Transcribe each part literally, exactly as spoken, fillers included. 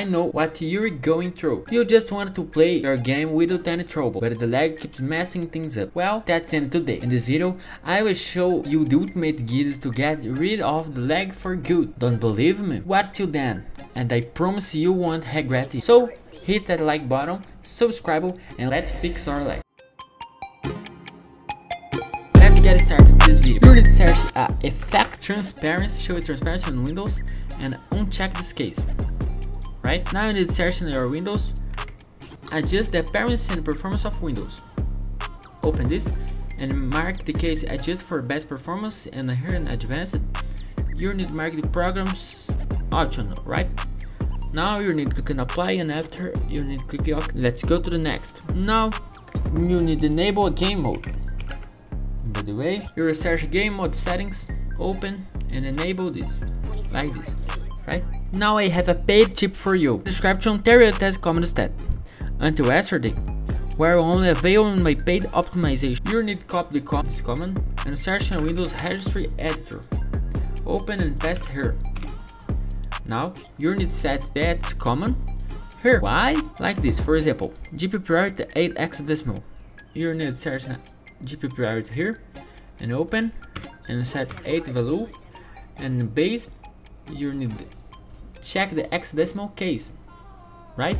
I know what you're going through. You just want to play your game without any trouble, but the lag keeps messing things up. Well, that's it today. In this video, I will show you the ultimate guide to get rid of the lag for good. Don't believe me? Watch till then, and I promise you won't regret it. So, hit that like button, subscribe, and let's fix our lag. Let's get started with this video. You need to search uh, Effect Transparency, show transparency on Windows, and uncheck this case. Right? Now you need to search in your Windows, adjust the appearance and performance of Windows. Open this and mark the case adjust for best performance, and here in advanced, you need to mark the programs optional, right? Now you need to click on apply, and after you need to click OK. Let's go to the next. Now you need to enable game mode. By the way, you will search game mode settings, open and enable this, like this, right? Now I have a paid tip for you. Description, Terry test comments that until yesterday were only available in my paid optimization. You need to copy the com this command and search in Windows Registry Editor. Open and paste here. Now you need to set that's command here. Why? Like this, for example, G P priority eight hexadecimal. You need to search G P priority here and open and set eight value, and base you need to check the hexadecimal case, right?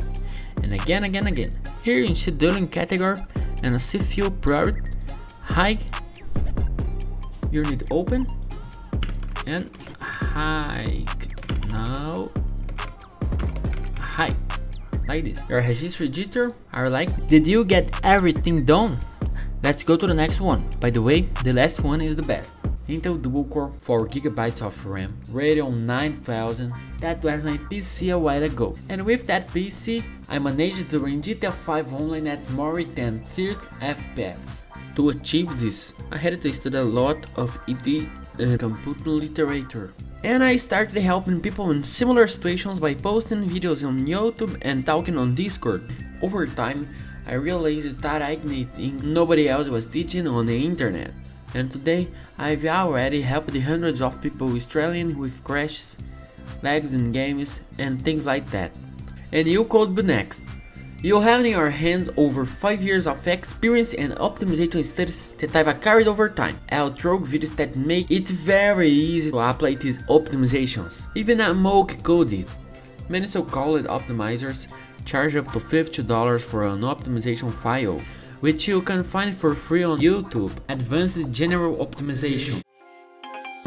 And again, again, again. Here in scheduling category and a S F I O priority high, you need open and high. Now high, like this. Your registry jitter are like. Did you get everything done? Let's go to the next one. By the way, the last one is the best. Intel dual core, four gigabytes of RAM, Radeon nine thousand, that was my P C a while ago. And with that P C, I managed to run G T A five online at more than thirty F P S. To achieve this, I had to study a lot of E D and computer literature. And I started helping people in similar situations by posting videos on YouTube and talking on Discord. Over time, I realized that I need things nobody else was teaching on the internet. And today, I've already helped hundreds of people struggling with crashes, lags in games, and things like that. And you could be next. You have in your hands over five years of experience and optimization studies that I've carried over time. I'll throw videos that make it very easy to apply these optimizations. Even a mock code it. Many so-called optimizers charge up to fifty dollars for an optimization file, which you can find for free on YouTube, Advanced General Optimization.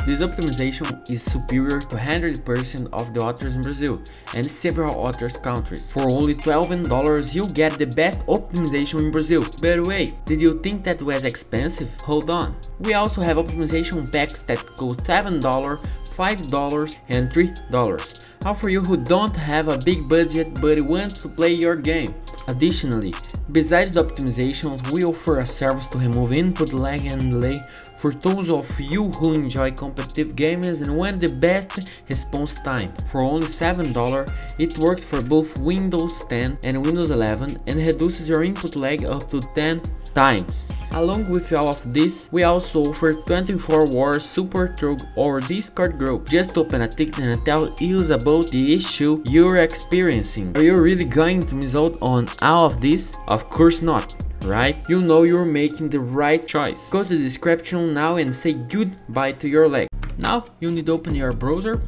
This optimization is superior to one hundred percent of the authors in Brazil and several other countries. For only twelve dollars you get the best optimization in Brazil. By the way, did you think that was expensive? Hold on. We also have optimization packs that cost seven dollars, five dollars and three dollars. All for you who don't have a big budget but want to play your game. Additionally, besides the optimizations, we offer a service to remove input lag and delay for those of you who enjoy competitive games and want the best response time. For only seven dollars, it works for both Windows ten and Windows eleven and reduces your input lag up to ten times. Along with all of this, we also offer twenty-four hour support through our Discord group. Just open a ticket and tell us about the issue you're experiencing. Are you really going to miss out on all of this? Of course not, right? You know you're making the right choice. Go to the description now and say goodbye to your lag. Now you need to open your browser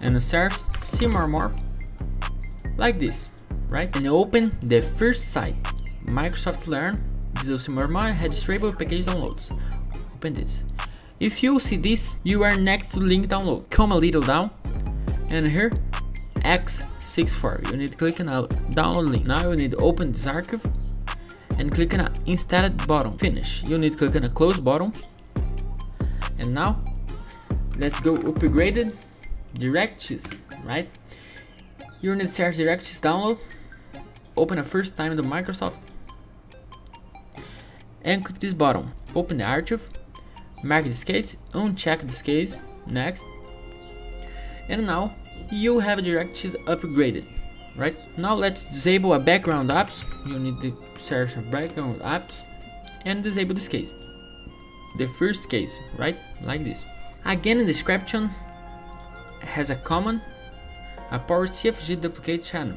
and search C M R M, like this, right? And open the first site, Microsoft Learn. This is C M R M registrable package downloads. Open this. If you see this, you are next to link download. Come a little down and here X sixty-four. You need to click on a download link. Now you need to open this archive and click on a installed button. Finish. You need to click on a close button. And now let's go upgraded directives, right? You need to search directives download. Open a first time to Microsoft and click this button. Open the archive, mark this case, uncheck this case, next, and now you have directives upgraded, right? Now let's disable a background apps. You need to search a background apps and disable this case, the first case, right? Like this. Again, in the description has a command a PowerShift G duplicate channel.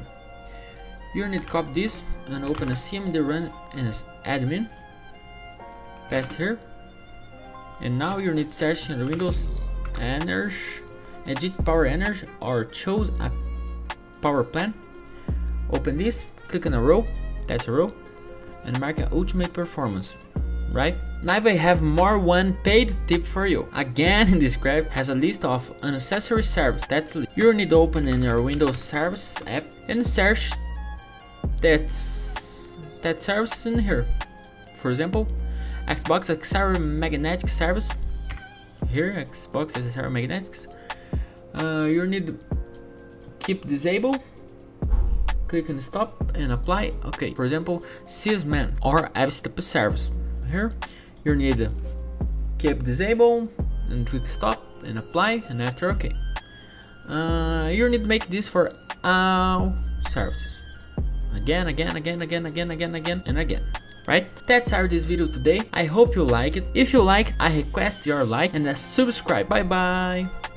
You need to copy this and open a C M D run as admin. Paste here. And now you need to search in the Windows energy, edit power energy, or choose a power plan. Open this, click on a row, that's a row, and mark a ultimate performance. Right? Now I have more one paid tip for you. Again, Describe has a list of an accessory service. That's you need to open in your Windows service app and search that's that service in here. For example, Xbox Accessory Magnetic Service. Here, Xbox Accessory Magnetics. Uh, you need keep disabled. Click on stop and apply. Okay. For example, SysMain or F S T P service. Here you need keep disable and click stop and apply, and after okay uh, you need to make this for all services again again again again again again again and again. Right, that's our this video today. I hope you like it. If you like, I request your like and a subscribe. Bye bye.